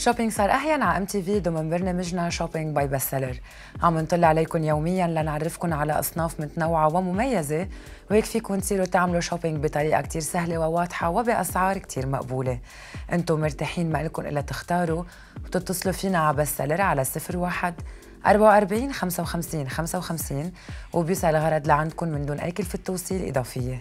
شوبينج صار أحيان على MTV ضمن برنامجنا شوبينج باي بست سيلر. عم نطلع عليكم يوميا لنعرفكم على أصناف متنوعة ومميزة، وهيك فيكم تصيروا تعملوا شوبينج بطريقة كتير سهلة وواضحة وبأسعار كتير مقبولة. انتم مرتاحين ما إلكم إلا تختاروا وتتصلوا فينا على بست سيلر على 01 44 55 55 وبيوصل الغرض لعندكم من دون أي كلفة توصيل إضافية.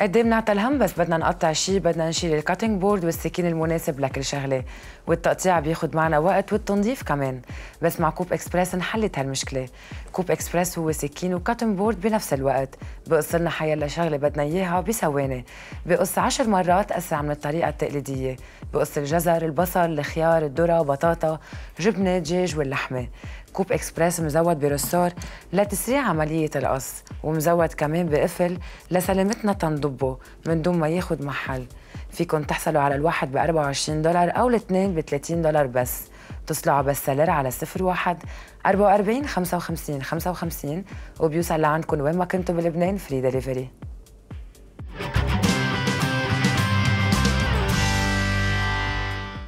قد ايه بنعطى الهم، بس بدنا نقطع شيء بدنا نشيل الكاتنج بورد والسكين المناسب لكل شغله، والتقطيع بياخد معنا وقت والتنظيف كمان، بس مع كوب اكسبرس انحلت هالمشكله. كوب اكسبرس هو سكين وكاتنج بورد بنفس الوقت، بقص لنا حيلا شغله بدنا اياها بثواني، بقص 10 مرات اسرع من الطريقه التقليديه، بقص الجزر، البصل، الخيار، الذره، بطاطا، جبنه، دجاج واللحمه. كوب اكسبرس مزود برسار لتسريع عمليه القص، ومزود كمان بقفل لسلامتنا تنضبه من دون ما ياخد محل. فيكم تحصلوا على الواحد ب $24 او الاثنين ب $30 بس. اتصلوا على بست سيلر على 01 44 55 55 وبيوصل لعندكم وين ما كنتوا بلبنان فري دليفري.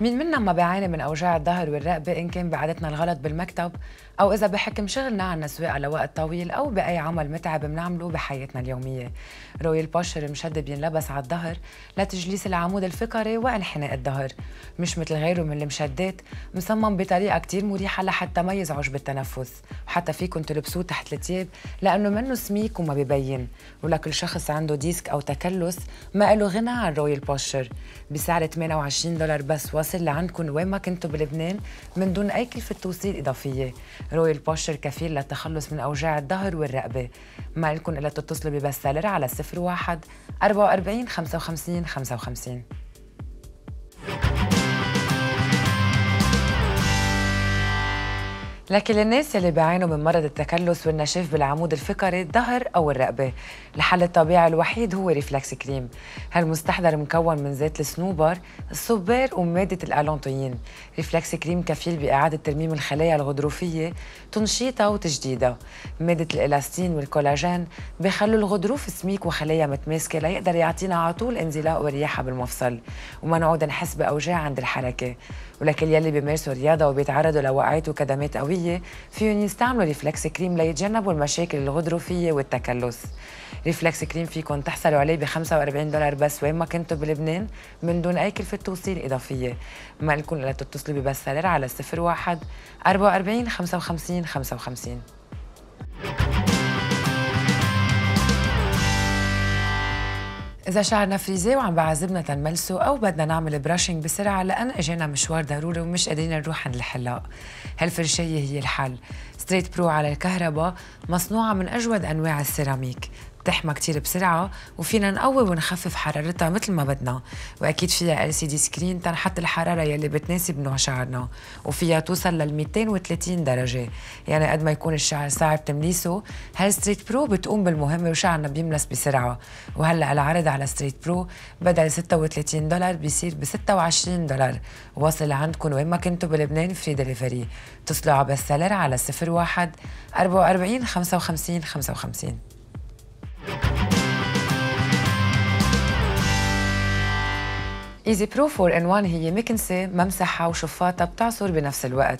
مين منا ما بيعاني من اوجاع الظهر والرقبه، ان كان بعادتنا الغلط بالمكتب او اذا بحكم شغلنا عنا سواقه لوقت طويل او باي عمل متعب بنعمله بحياتنا اليوميه. رويال بوشر مشد بينلبس على الظهر لتجليس العمود الفقري وانحناء الظهر، مش مثل غيره من المشدات، مصمم بطريقه كتير مريحه لحتى ما يزعج بالتنفس، وحتى فيكم تلبسوه تحت التياب لانه منه سميك وما ببين. ولكل شخص عنده ديسك او تكلس ما له غنى عن رويال بوشر. بسعر $28 بس، واصل لعندكم وين ما كنتوا بلبنان من دون اي كلفه توصيل اضافيه. رويال بوشر كفيل للتخلص من اوجاع الظهر والرقبه. ما لكم الا تتصلوا ببست سيلر على 01 44 55 55. لكن الناس اللي بيعانوا من مرض التكلس والنشاف بالعمود الفقري، الظهر او الرقبه، الحل الطبيعي الوحيد هو ريفلكس كريم. هالمستحضر مكون من زيت الصنوبر، الصبار وماده الالانتوين. ريفلكس كريم كفيل باعاده ترميم الخلايا الغضروفيه، تنشيطها وتجديدها. ماده الالاستين والكولاجين بخلوا الغضروف سميك وخلايا متماسكه ليقدر يعطينا على طول انزلاق ورياحه بالمفصل، وما نعود نحس باوجاع عند الحركه. ولكل يلي بيمارسوا رياضه وبيتعرضوا لوقعات وكدمات قويه، فيهم يستعملوا ريفلكس كريم ليتجنبوا المشاكل الغضروفيه والتكلس. ريفلكس كريم فيكم تحصلوا عليه ب $45 بس وين ما كنتوا بلبنان من دون اي كلفه توصيل اضافيه. ما لكم الا تتصلوا ببست سيلر على 01 44 55 55. إذا شعرنا فريزي وعم بعذبنا تنملسه، أو بدنا نعمل براشنج بسرعة لأن إجانا مشوار ضروري ومش قادرين نروح عند الحلاق، هالفرشاية هي الحل. ستريت برو على الكهرباء مصنوعة من أجود أنواع السيراميك، بتحمى كتير بسرعة وفينا نقوي ونخفف حرارتها مثل ما بدنا، وأكيد فيها LCD سكرين تنحط الحرارة يلي بتناسب نوع شعرنا، وفيها توصل لل 230 درجة، يعني قد ما يكون الشعر صعب تمليسه، هالستريت برو بتقوم بالمهمة وشعرنا بيملس بسرعة. وهلا العرض على ستريت برو بدل $36 بيصير ب $26، واصل عندكم وين ما كنتوا بلبنان فري دليفري. اتصلوا على بست سيلر على 01 44 55 55. ايزي برو 4 in 1 هي مكنسه، ممسحه وشفاطه بتعصر بنفس الوقت،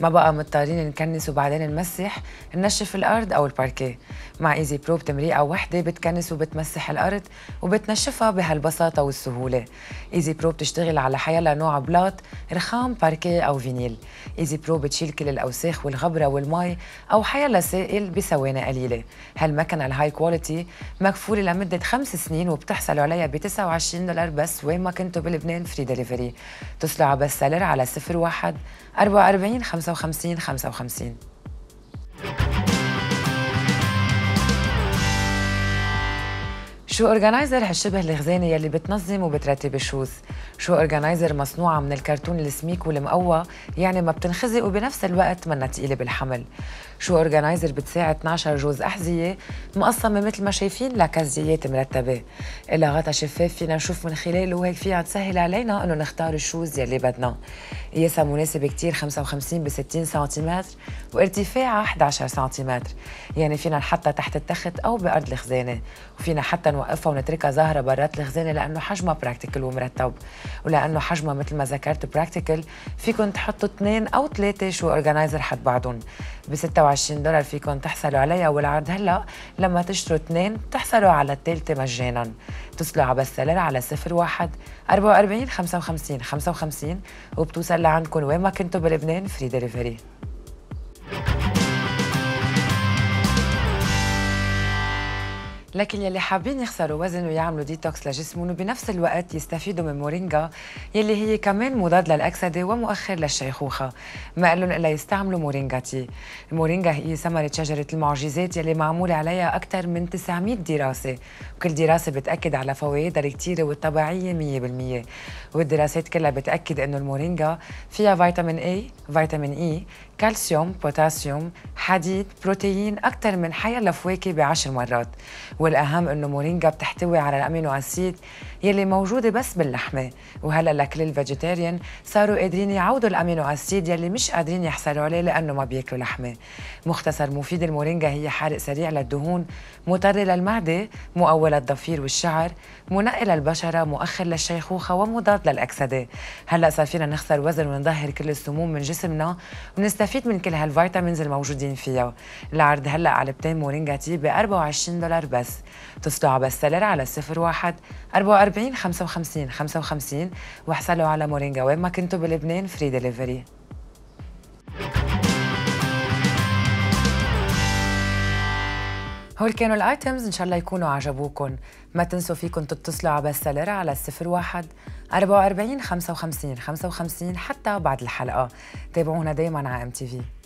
ما بقى مضطرين نكنس وبعدين نمسح، ننشف الارض او الباركيه. مع ايزي برو بتمريقه وحده بتكنس وبتمسح الارض وبتنشفها بهالبساطه والسهوله. ايزي برو بتشتغل على حيلا نوع بلاط، رخام، باركيه او فينيل. ايزي برو بتشيل كل الاوساخ والغبره والمي او حيلا سائل بثواني قليله. هالمكنه الهاي كواليتي مكفوله لمده 5 سنين وبتحصلوا عليها ب $29 بس وين ما كنتوا بلبنان فري دليفري. اتصلوا على بست سيلر على 01 44 55 55. شو اورجنايزر هالشبه الخزانه يلي بتنظم وبترتب الشوز. شو اورجنايزر مصنوعه من الكرتون السميك والمقوى، يعني ما بتنخزق وبنفس الوقت منا تقيله بالحمل. شو أورجانايزر بتساعد 12 جوز أحذية مقسمة مثل ما شايفين لكزيات مرتبة، إلا غطا شفاف فينا نشوف من خلاله، وهيك فيها تسهل علينا إنه نختار الشوز يلي بدنا. قياسها مناسب كتير 55 × 60 سنتيمتر وارتفاعها 11 سنتيمتر، يعني فينا نحطها تحت التخت أو بأرض الخزانة، وفينا حتى نوقفها ونتركها ظاهرة برات الخزانة لأنه حجمها براكتيكال ومرتب، ولأنه حجمها مثل ما ذكرت براكتيكال فيكن تحطوا 2 أو 3 شو أورجانايزر حد بعضهم. ب $26 فيكن تحصلوا عليها، والعرض هلا لما تشتروا 2 بتحصلوا على الثالثة مجانا. اتصلوا على بس سيلر على 01 44 55 55 وبتوصل لعندكم وين ما كنتوا بلبنان فري دليفري. لكن يلي حابين يخسروا وزن ويعملوا ديتوكس لجسمهم وبنفس الوقت يستفيدوا من مورينجا يلي هي كمان مضاد للأكسدة ومؤخر للشيخوخة، ما قالن إلا يستعملوا مورينجا تي. المورينجا هي ثمرة شجرة المعجزات يلي معمول عليها أكثر من 900 دراسة، وكل دراسة بتأكد على فوائدها الكتيرة والطبيعية 100%، والدراسات كلها بتأكد إنه المورينجا فيها فيتامين A، فيتامين E، كالسيوم، بوتاسيوم، حديد، بروتين، أكثر من حيا الفواكه ب10 مرات، والأهم إنه مورينجا بتحتوي على الأمينو أسيد يلي موجودة بس باللحمة، وهلا لكل الفيجيتيريان صاروا قادرين يعودوا الأمينو أسيد يلي مش قادرين يحصلوا عليه لأنه ما بياكلوا لحمة. مختصر مفيد المورينجا هي حارق سريع للدهون، مطر للمعدة، مقوي للضفير والشعر، منقي للبشرة، مؤخر للشيخوخة ومضاد للأكسدة. هلا صار فينا نخسر وزن ونظهر كل السموم من جسمنا ونستفيد من كل هالفيتامينز الموجودين فيها. العرض هلا على بتين مورينجا تي ب $24 بس. اتصلوا على بست سيلر على 01 44 55 55 واحصلوا على مورينجا وين ما كنتوا بلبنان فري دليفري. هول كانوا الايتمز، ان شاء الله يكونوا عجبوكم. ما تنسوا فيكم تتصلوا على بست سيلر على 01 44 55 55 حتى بعد الحلقه. تابعونا دايما على MTV.